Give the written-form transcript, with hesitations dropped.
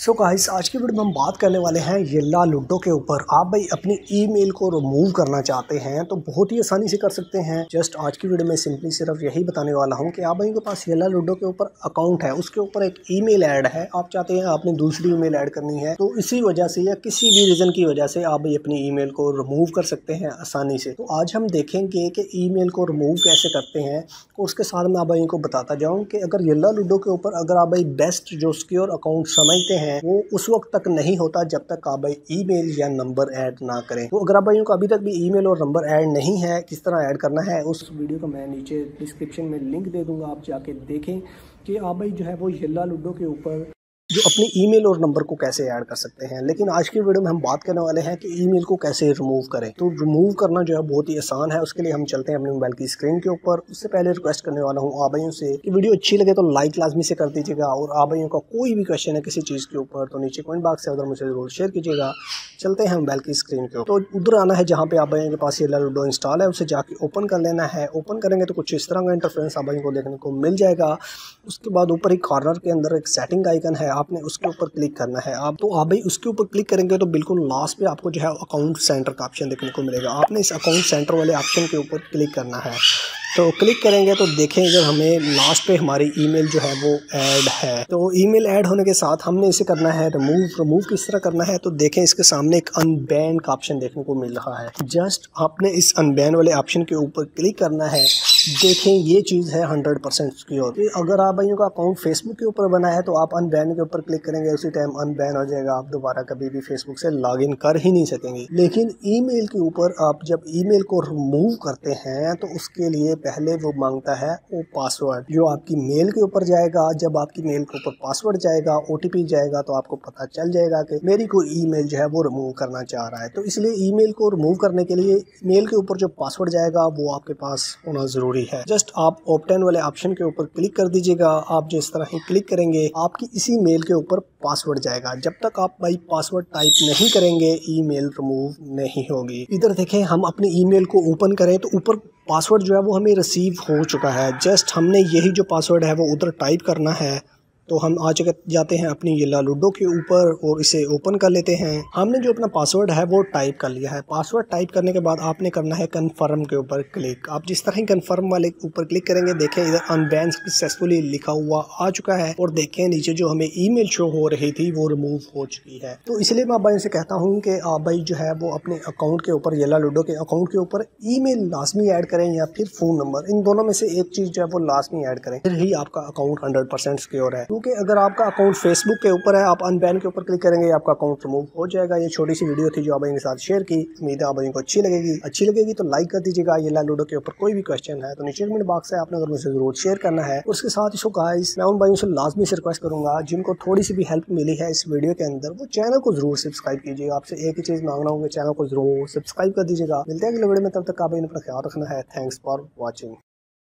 So guys आज की video में हम बात करने वाले हैं यल्ला लूडो के ऊपर। आप भाई अपनी ईमेल को रिमूव करना चाहते हैं तो बहुत ही आसानी से कर सकते हैं। जस्ट आज की वीडियो में सिंपली सिर्फ यही बताने वाला हूं कि आप भाई के पास यल्ला लूडो के ऊपर अकाउंट है, उसके ऊपर एक ईमेल ऐड है, आप चाहते हैं आपने दूसरी ईमेल ऐड करनी है, तो इसी वजह से या किसी भी रीजन की वजह से आप भाई अपनी ईमेल को रिमूव कर सकते हैं आसानी से। तो आज हम देखेंगे कि ईमेल को रिमूव कैसे करते हैं। उसके साथ मैं आप भाई को बताता जाऊँ कि अगर यल्ला लूडो के ऊपर अगर आप भाई बेस्ट जो सिक्योर अकाउंट समझते हैं वो उस वक्त तक नहीं होता जब तक आप भाई ईमेल या नंबर ऐड ना करें। तो अगर आप भाइयों को अभी तक भी ईमेल और नंबर ऐड नहीं है, किस तरह ऐड करना है, उस वीडियो का मैं नीचे डिस्क्रिप्शन में लिंक दे दूंगा। आप जाके देखें कि आप भाई जो है वो यल्ला लूडो के ऊपर जो अपने ईमेल और नंबर को कैसे ऐड कर सकते हैं। लेकिन आज की वीडियो में हम बात करने वाले हैं कि ईमेल को कैसे रिमूव करें। तो रिमूव करना जो है बहुत ही आसान है। उसके लिए हम चलते हैं अपने मोबाइल की स्क्रीन के ऊपर। उससे पहले रिक्वेस्ट करने वाला हूं आप भाइयों से कि वीडियो अच्छी लगे तो लाइक लाजमी से कर दीजिएगा, और आप भाइयों का कोई भी क्वेश्चन है किसी चीज़ के ऊपर तो नीचे कमेंट बॉक्स से उधर मुझे जरूर शेयर कीजिएगा। चलते हैं मोबाइल की स्क्रीन के ऊपर। तो उधर आना है जहाँ पे आप भाइयों के पास यल्ला लूडो इंस्टॉल है, उसे जाके ओपन कर लेना है। ओपन करेंगे तो कुछ इस तरह का इंटरफेरेंस आप भाइयों को देखने को मिल जाएगा। उसके बाद ऊपर एक कॉर्नर के अंदर एक सेटिंग आइकन है, आपने उसके ऊपर क्लिक करना है। आप तो आप भाई उसके ऊपर क्लिक करेंगे तो बिल्कुल लास्ट पे आपको जो है अकाउंट सेंटर का ऑप्शन देखने को मिलेगा। आपने इस अकाउंट सेंटर वाले ऑप्शन के ऊपर क्लिक करना है। तो क्लिक करेंगे तो देखें अगर हमें लास्ट पे हमारी ईमेल जो है वो ऐड है। तो ईमेल ऐड होने के साथ हमने इसे करना है रिमूव किस तरह करना है तो देखें इसके सामने एक अनबैन का ऑप्शन देखने को मिल रहा है। जस्ट आपने इस अनबैन वाले ऑप्शन के ऊपर क्लिक करना है। देखें ये चीज़ है 100% सिक्योर। अगर आप भाइयों का अकाउंट फेसबुक के ऊपर बना है तो आप अनबैन के ऊपर क्लिक करेंगे, उसी टाइम अनबैन हो जाएगा, आप दोबारा कभी भी फेसबुक से लॉगिन कर ही नहीं सकेंगे। लेकिन ईमेल के ऊपर आप जब ईमेल को रिमूव करते हैं तो उसके लिए पहले वो मांगता है वो पासवर्ड जो आपकी मेल के ऊपर जाएगा। जब आपकी मेल के ऊपर पासवर्ड जाएगा, ओटीपी जाएगा, तो आपको पता चल जाएगा कि मेरी कोई ईमेल जो है वो रिमूव करना चाह रहा है। तो इसलिए ईमेल को रिमूव करने के लिए मेल के ऊपर जो पासवर्ड जाएगा वो आपके पास होना जरूरी है। जस्ट आप ऑप्टेन वाले ऑप्शन के ऊपर क्लिक कर दीजिएगा। आप जिस तरह ही क्लिक करेंगे आपकी इसी मेल के ऊपर पासवर्ड जाएगा। जब तक आप भाई पासवर्ड टाइप नहीं करेंगे ईमेल रिमूव नहीं होगी। इधर देखें हम अपनी ईमेल को ओपन करें तो ऊपर पासवर्ड जो है वो हमें रिसीव हो चुका है। जस्ट हमने यही जो पासवर्ड है वो उधर टाइप करना है। तो हम आ जाते हैं अपनी यल्ला लूडो के ऊपर और इसे ओपन कर लेते हैं। हमने जो अपना पासवर्ड है वो टाइप कर लिया है। पासवर्ड टाइप करने के बाद आपने करना है कन्फर्म के ऊपर क्लिक। आप जिस तरह ही कन्फर्म वाले ऊपर क्लिक करेंगे देखें इधर अनबैन सक्सेसफुली लिखा हुआ आ चुका है, और देखें नीचे जो हमें ईमेल शो हो रही थी वो रिमूव हो चुकी है। तो इसलिए मैं आप भाई से कहता हूँ कि आप भाई जो है वो अपने अकाउंट के ऊपर यल्ला लूडो के अकाउंट के ऊपर ईमेल लाजमी ऐड करें या फिर फ़ोन नंबर, इन दोनों में से एक चीज़ जो है वो लाजमी ऐड करें, फिर ही आपका अकाउंट 100% सिक्योर है। क्योंकि अगर आपका अकाउंट फेसबुक के ऊपर है आप अनबैन के ऊपर क्लिक करेंगे आपका अकाउंट रिमूव हो जाएगा। ये छोटी सी वीडियो थी जो आप इनके साथ शेयर की। उम्मीद है आप इनको अच्छी लगेगी तो लाइक कर दीजिएगा। यल्ला लूडो के ऊपर कोई भी क्वेश्चन है तो नीचे कमेंट बॉक्स है, आपने अगर मुझसे जरूर शेयर करना है। उसके साथ इसको गाइस मैं उन भाइयों से लाजमी से रिक्वेस्ट करूँगा जिनको थोड़ी सी भी हेल्प मिली है इस वीडियो के अंदर वो चैनल को जरूर सब्सक्राइब कीजिएगा। आपसे एक ही चीज़ मांगना होगा, चैनल को जरूर सब्सक्राइब कर दीजिएगा। मिलते हैं अगले वीडियो में, तब तक आप अपना ख्याल रखना है। Thanks for watching.